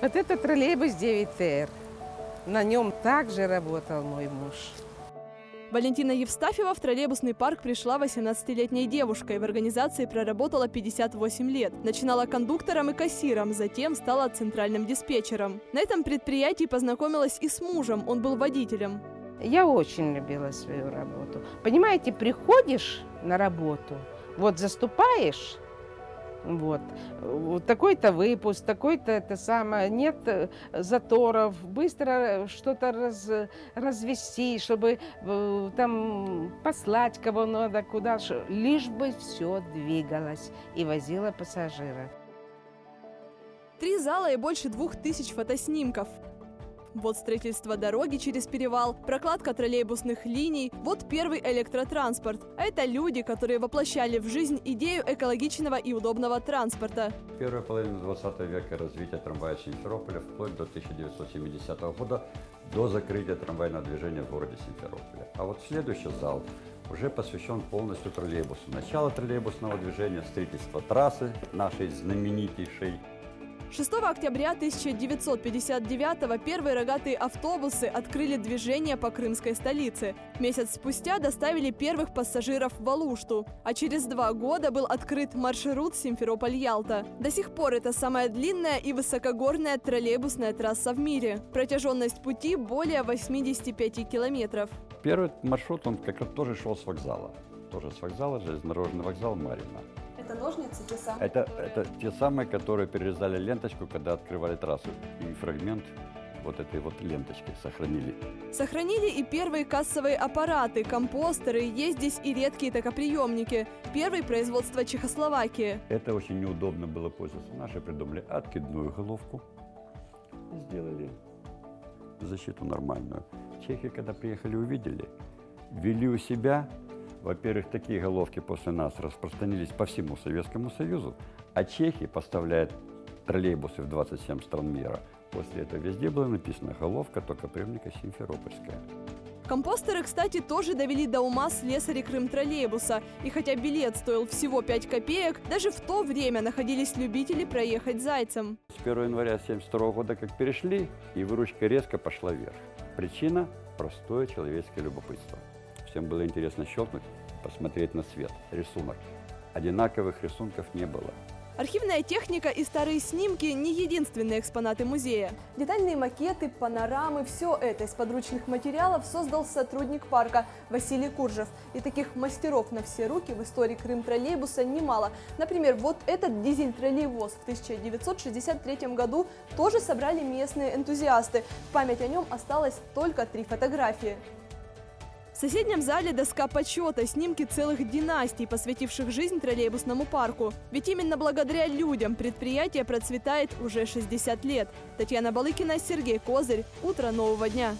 Вот это троллейбус 9Р. На нем также работал мой муж. Валентина Евстафьева в троллейбусный парк пришла 18-летней девушкой. В организации проработала 58 лет. Начинала кондуктором и кассиром, затем стала центральным диспетчером. На этом предприятии познакомилась и с мужем, он был водителем. Я очень любила свою работу. Понимаете, приходишь на работу, вот заступаешь, вот такой-то выпуск, такой-то это самое, нет заторов, быстро что-то развести, чтобы там послать кого надо, куда, лишь бы все двигалось и возило пассажира. 3 зала и больше 2000 фотоснимков. Вот строительство дороги через перевал, прокладка троллейбусных линий, вот первый электротранспорт. А это люди, которые воплощали в жизнь идею экологичного и удобного транспорта. В первой половине 20 века развитие трамвая Симферополя вплоть до 1970 года, до закрытия трамвайного движения в городе Симферополе. А вот следующий зал уже посвящен полностью троллейбусу. Начало троллейбусного движения, строительство трассы нашей знаменитейшей. 6 октября 1959-го первые рогатые автобусы открыли движение по крымской столице. Месяц спустя доставили первых пассажиров в Алушту. А через 2 года был открыт маршрут Симферополь-Ялта. До сих пор это самая длинная и высокогорная троллейбусная трасса в мире. Протяженность пути более 85 километров. Первый маршрут, он как раз тоже шел с вокзала. Тоже с вокзала, железнодорожный вокзал Марьино. Это ножницы, те самые, это те самые, которые перерезали ленточку, когда открывали трассу. И фрагмент вот этой вот ленточки сохранили. Сохранили и первые кассовые аппараты, компостеры, есть здесь и редкие токоприемники. Первый производство Чехословакии. Это очень неудобно было пользоваться. Наши придумали откидную головку. Сделали защиту нормальную. Чехи, когда приехали, увидели, ввели у себя. Во-первых, такие головки после нас распространились по всему Советскому Союзу, а Чехия поставляет троллейбусы в 27 стран мира. После этого везде была написана головка токоприемника симферопольская. Компостеры, кстати, тоже довели до ума слесари Крымтроллейбуса. И хотя билет стоил всего 5 копеек, даже в то время находились любители проехать зайцем. С 1 января 1972 года как перешли, и выручка резко пошла вверх. Причина – простое человеческое любопытство. Всем было интересно щелкнуть, посмотреть на цвет, рисунок. Одинаковых рисунков не было. Архивная техника и старые снимки – не единственные экспонаты музея. Детальные макеты, панорамы – все это из подручных материалов создал сотрудник парка Василий Куржев. И таких мастеров на все руки в истории Крымтроллейбуса немало. Например, вот этот дизель-троллейбус в 1963 году тоже собрали местные энтузиасты. В память о нем осталось только 3 фотографии. В соседнем зале доска почета, снимки целых династий, посвятивших жизнь троллейбусному парку. Ведь именно благодаря людям предприятие процветает уже 60 лет. Татьяна Балыкина, Сергей Козырь. Утро нового дня.